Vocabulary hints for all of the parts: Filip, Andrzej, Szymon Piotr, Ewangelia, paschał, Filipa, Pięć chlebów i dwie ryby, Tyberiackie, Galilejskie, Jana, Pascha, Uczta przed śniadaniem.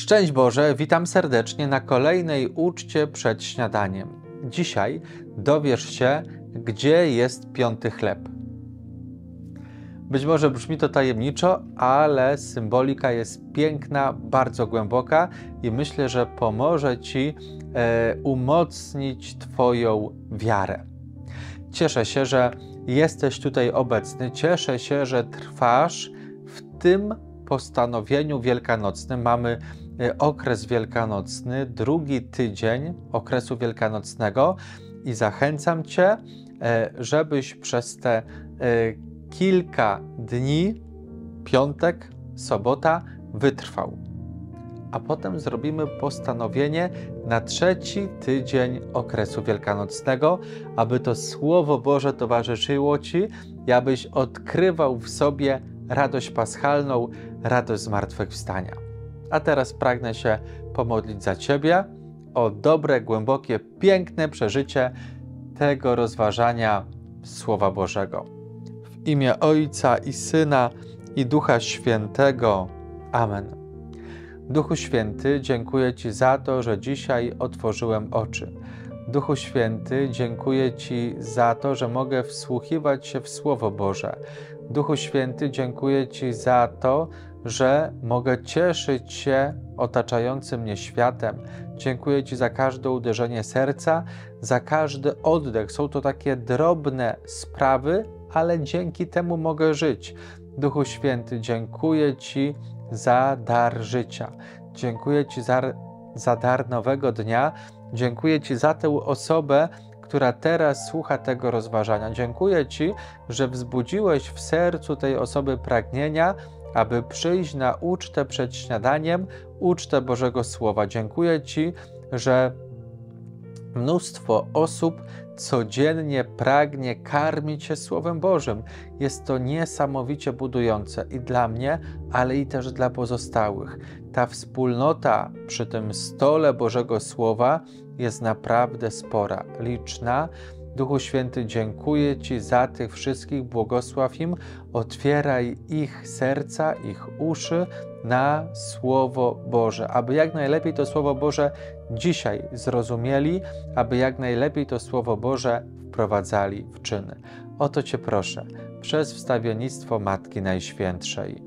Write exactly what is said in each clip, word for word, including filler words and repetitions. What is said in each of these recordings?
Szczęść Boże, witam serdecznie na kolejnej uczcie przed śniadaniem. Dzisiaj dowiesz się, gdzie jest piąty chleb. Być może brzmi to tajemniczo, ale symbolika jest piękna, bardzo głęboka i myślę, że pomoże Ci e, umocnić Twoją wiarę. Cieszę się, że jesteś tutaj obecny, cieszę się, że trwasz w tym postanowieniu wielkanocnym. Mamy okres wielkanocny, drugi tydzień okresu wielkanocnego i zachęcam Cię, żebyś przez te kilka dni, piątek, sobota, wytrwał. A potem zrobimy postanowienie na trzeci tydzień okresu wielkanocnego, aby to Słowo Boże towarzyszyło Ci i abyś odkrywał w sobie radość paschalną, radość zmartwychwstania. A teraz pragnę się pomodlić za Ciebie o dobre, głębokie, piękne przeżycie tego rozważania Słowa Bożego. W imię Ojca i Syna i Ducha Świętego. Amen. Duchu Święty, dziękuję Ci za to, że dzisiaj otworzyłem oczy. Duchu Święty, dziękuję Ci za to, że mogę wsłuchiwać się w Słowo Boże. Duchu Święty, dziękuję Ci za to, że mogę cieszyć się otaczającym mnie światem. Dziękuję Ci za każde uderzenie serca, za każdy oddech. Są to takie drobne sprawy, ale dzięki temu mogę żyć. Duchu Święty, dziękuję Ci za dar życia. Dziękuję Ci za, za dar nowego dnia. Dziękuję Ci za tę osobę, która teraz słucha tego rozważania. Dziękuję Ci, że wzbudziłeś w sercu tej osoby pragnienia, aby przyjść na ucztę przed śniadaniem, ucztę Bożego Słowa. Dziękuję Ci, że mnóstwo osób codziennie pragnie karmić się Słowem Bożym. Jest to niesamowicie budujące i dla mnie, ale i też dla pozostałych. Ta wspólnota przy tym stole Bożego Słowa jest naprawdę spora, liczna. Duchu Święty, dziękuję Ci za tych wszystkich, błogosław im, otwieraj ich serca, ich uszy na Słowo Boże, aby jak najlepiej to Słowo Boże dzisiaj zrozumieli, aby jak najlepiej to Słowo Boże wprowadzali w czyny. O to Cię proszę, przez wstawiennictwo Matki Najświętszej.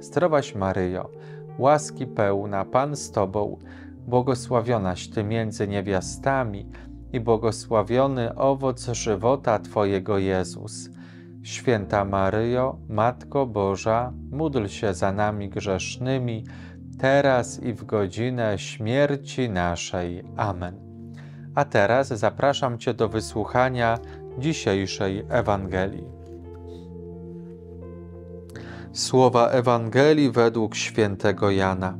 Zdrowaś Maryjo, łaski pełna, Pan z Tobą, błogosławionaś Ty między niewiastami i błogosławiony owoc żywota Twojego, Jezus. Święta Maryjo, Matko Boża, módl się za nami grzesznymi, teraz i w godzinę śmierci naszej. Amen. A teraz zapraszam Cię do wysłuchania dzisiejszej Ewangelii. Słowa Ewangelii według świętego Jana.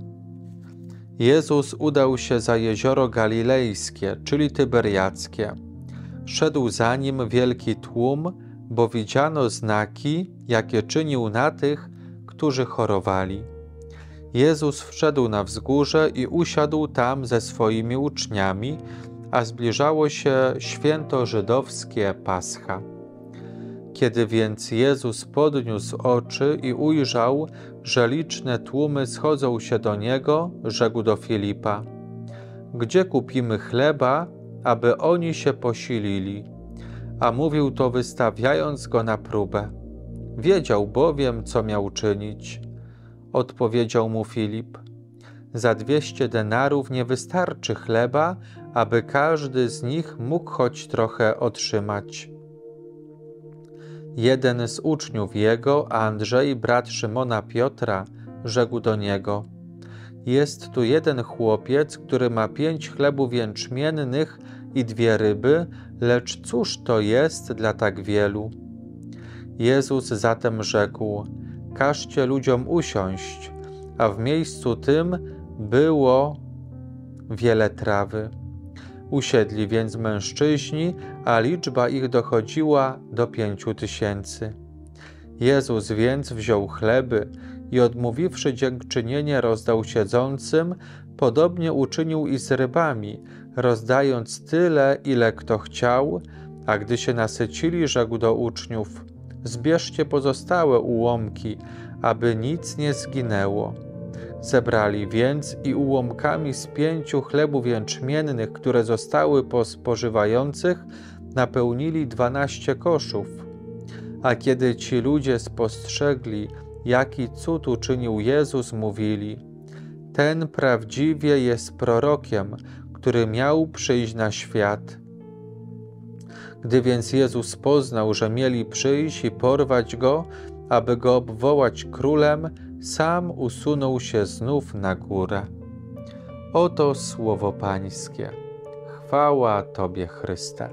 Jezus udał się za jezioro Galilejskie, czyli Tyberiackie. Szedł za Nim wielki tłum, bo widziano znaki, jakie czynił na tych, którzy chorowali. Jezus wszedł na wzgórze i usiadł tam ze swoimi uczniami, a zbliżało się święto żydowskie Pascha. Kiedy więc Jezus podniósł oczy i ujrzał, że liczne tłumy schodzą się do Niego, rzekł do Filipa: „Gdzie kupimy chleba, aby oni się posilili?” A mówił to, wystawiając go na próbę. Wiedział bowiem, co miał czynić. Odpowiedział mu Filip: „Za dwieście denarów nie wystarczy chleba, aby każdy z nich mógł choć trochę otrzymać”. Jeden z uczniów Jego, Andrzej, brat Szymona Piotra, rzekł do Niego: „Jest tu jeden chłopiec, który ma pięć chlebów jęczmiennych i dwie ryby, lecz cóż to jest dla tak wielu?” Jezus zatem rzekł: „Każcie ludziom usiąść”, a w miejscu tym było wiele trawy. Usiedli więc mężczyźni, a liczba ich dochodziła do pięciu tysięcy. Jezus więc wziął chleby i odmówiwszy dziękczynienie, rozdał siedzącym, podobnie uczynił i z rybami, rozdając tyle, ile kto chciał, a gdy się nasycili, rzekł do uczniów: „Zbierzcie pozostałe ułomki, aby nic nie zginęło”. Zebrali więc i ułomkami z pięciu chlebów jęczmiennych, które zostały po spożywających, napełnili dwanaście koszów. A kiedy ci ludzie spostrzegli, jaki cud uczynił Jezus, mówili: ten prawdziwie jest prorokiem, który miał przyjść na świat. Gdy więc Jezus poznał, że mieli przyjść i porwać Go, aby Go obwołać królem, sam usunął się znów na górę. Oto słowo Pańskie. Chwała Tobie, Chryste.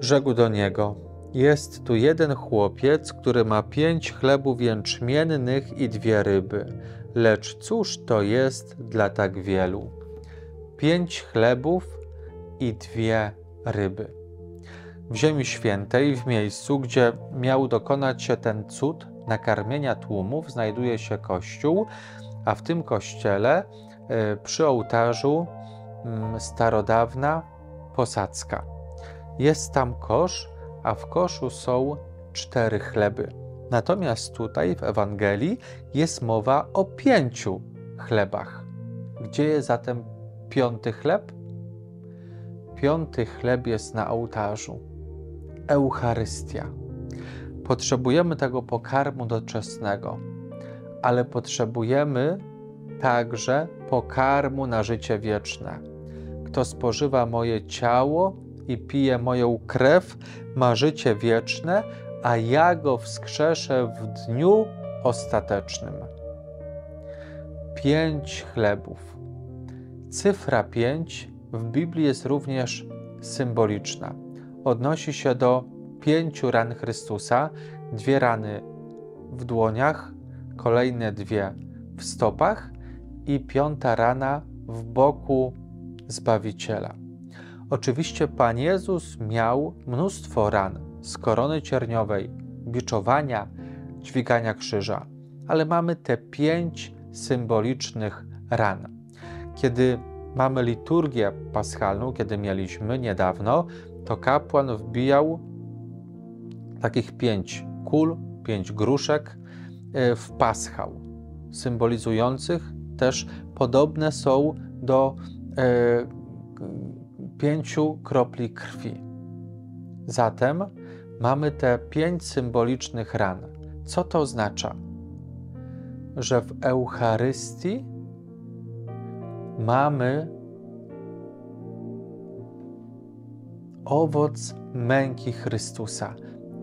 Rzekł do niego: jest tu jeden chłopiec, który ma pięć chlebów jęczmiennych i dwie ryby. Lecz cóż to jest dla tak wielu? Pięć chlebów i dwie ryby. W Ziemi Świętej, w miejscu, gdzie miał dokonać się ten cud nakarmienia tłumów, znajduje się kościół, a w tym kościele przy ołtarzu starodawna posadzka. Jest tam kosz, a w koszu są cztery chleby. Natomiast tutaj w Ewangelii jest mowa o pięciu chlebach. Gdzie jest zatem piąty chleb? Piąty chleb jest na ołtarzu. Eucharystia. Potrzebujemy tego pokarmu doczesnego, ale potrzebujemy także pokarmu na życie wieczne. Kto spożywa moje ciało i pije moją krew, ma życie wieczne, a ja go wskrzeszę w dniu ostatecznym. Pięć chlebów. Cyfra pięć w Biblii jest również symboliczna. Odnosi się do pięciu ran Chrystusa, dwie rany w dłoniach, kolejne dwie w stopach i piąta rana w boku Zbawiciela. Oczywiście Pan Jezus miał mnóstwo ran z korony cierniowej, biczowania, dźwigania krzyża, ale mamy te pięć symbolicznych ran. Kiedy mamy liturgię paschalną, kiedy mieliśmy niedawno, to kapłan wbijał takich pięć kul, pięć gruszek w paschał, symbolizujących też, podobne są do e, pięciu kropli krwi. Zatem mamy te pięć symbolicznych ran. Co to oznacza? Że w Eucharystii mamy owoc męki Chrystusa.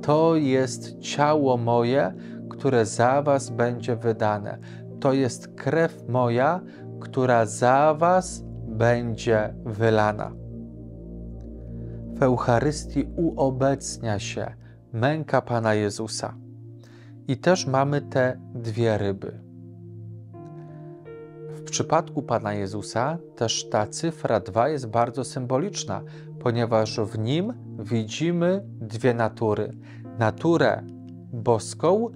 To jest ciało moje, które za was będzie wydane. To jest krew moja, która za was będzie wylana. W Eucharystii uobecnia się męka Pana Jezusa. I też mamy te dwie ryby. W przypadku Pana Jezusa też ta cyfra dwa jest bardzo symboliczna, ponieważ w Nim widzimy dwie natury. Naturę boską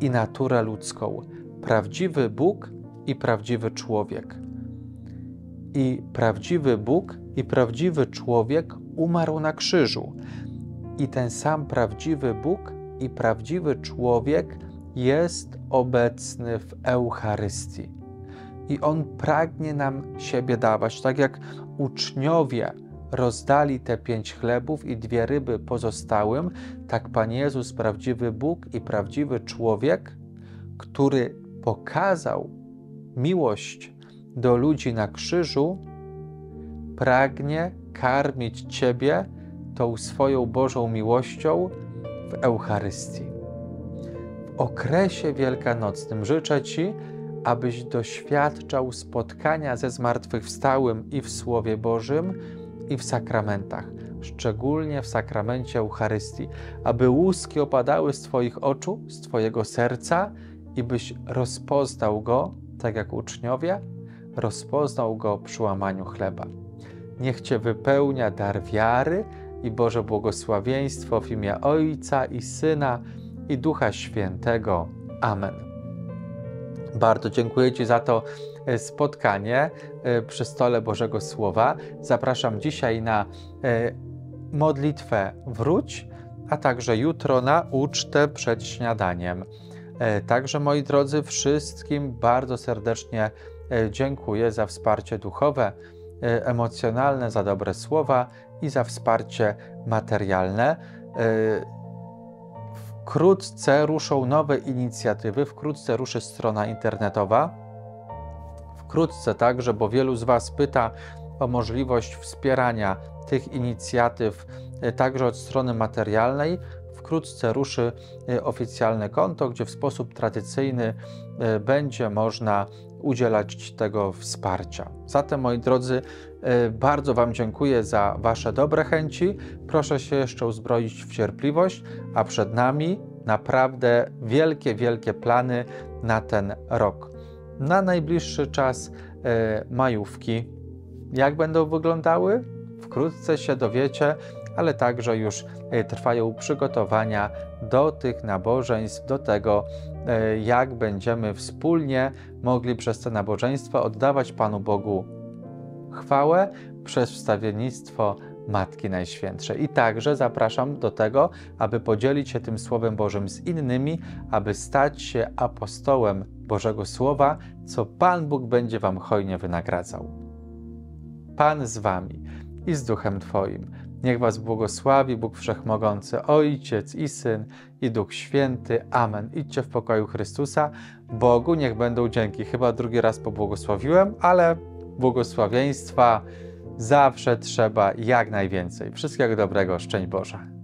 i naturę ludzką. Prawdziwy Bóg i prawdziwy człowiek. I prawdziwy Bóg i prawdziwy człowiek umarł na krzyżu. I ten sam prawdziwy Bóg i prawdziwy człowiek jest obecny w Eucharystii. I On pragnie nam siebie dawać. Tak jak uczniowie rozdali te pięć chlebów i dwie ryby pozostałym, tak Pan Jezus, prawdziwy Bóg i prawdziwy człowiek, który pokazał miłość do ludzi na krzyżu, pragnie karmić Ciebie tą swoją Bożą miłością w Eucharystii. W okresie wielkanocnym życzę Ci, abyś doświadczał spotkania ze Zmartwychwstałym i w Słowie Bożym, i w sakramentach, szczególnie w sakramencie Eucharystii, aby łuski opadały z Twoich oczu, z Twojego serca i byś rozpoznał Go, tak jak uczniowie, rozpoznał Go przy łamaniu chleba. Niech Cię wypełnia dar wiary i Boże błogosławieństwo w imię Ojca i Syna, i Ducha Świętego. Amen. Bardzo dziękuję Ci za to spotkanie przy stole Bożego Słowa. Zapraszam dzisiaj na modlitwę Wróć, a także jutro na ucztę przed śniadaniem. Także, moi drodzy, wszystkim bardzo serdecznie dziękuję za wsparcie duchowe, emocjonalne, za dobre słowa i za wsparcie materialne. Wkrótce ruszą nowe inicjatywy, wkrótce ruszy strona internetowa. Wkrótce także, bo wielu z Was pyta o możliwość wspierania tych inicjatyw także od strony materialnej, wkrótce ruszy oficjalne konto, gdzie w sposób tradycyjny będzie można udzielać tego wsparcia. Zatem, moi drodzy, bardzo Wam dziękuję za Wasze dobre chęci. Proszę się jeszcze uzbroić w cierpliwość, a przed nami naprawdę wielkie, wielkie plany na ten rok. Na najbliższy czas majówki. Jak będą wyglądały? Wkrótce się dowiecie, ale także już trwają przygotowania do tych nabożeństw, do tego, jak będziemy wspólnie mogli przez te nabożeństwa oddawać Panu Bogu chwałę przez wstawiennictwo Matki Najświętszej. I także zapraszam do tego, aby podzielić się tym Słowem Bożym z innymi, aby stać się apostołem Bożego Słowa, co Pan Bóg będzie Wam hojnie wynagradzał. Pan z Wami i z Duchem Twoim. Niech Was błogosławi Bóg Wszechmogący, Ojciec i Syn, i Duch Święty. Amen. Idźcie w pokoju Chrystusa. Bogu niech będą dzięki. Chyba drugi raz pobłogosławiłem, ale błogosławieństwa zawsze trzeba jak najwięcej. Wszystkiego dobrego. Szczęść Boże.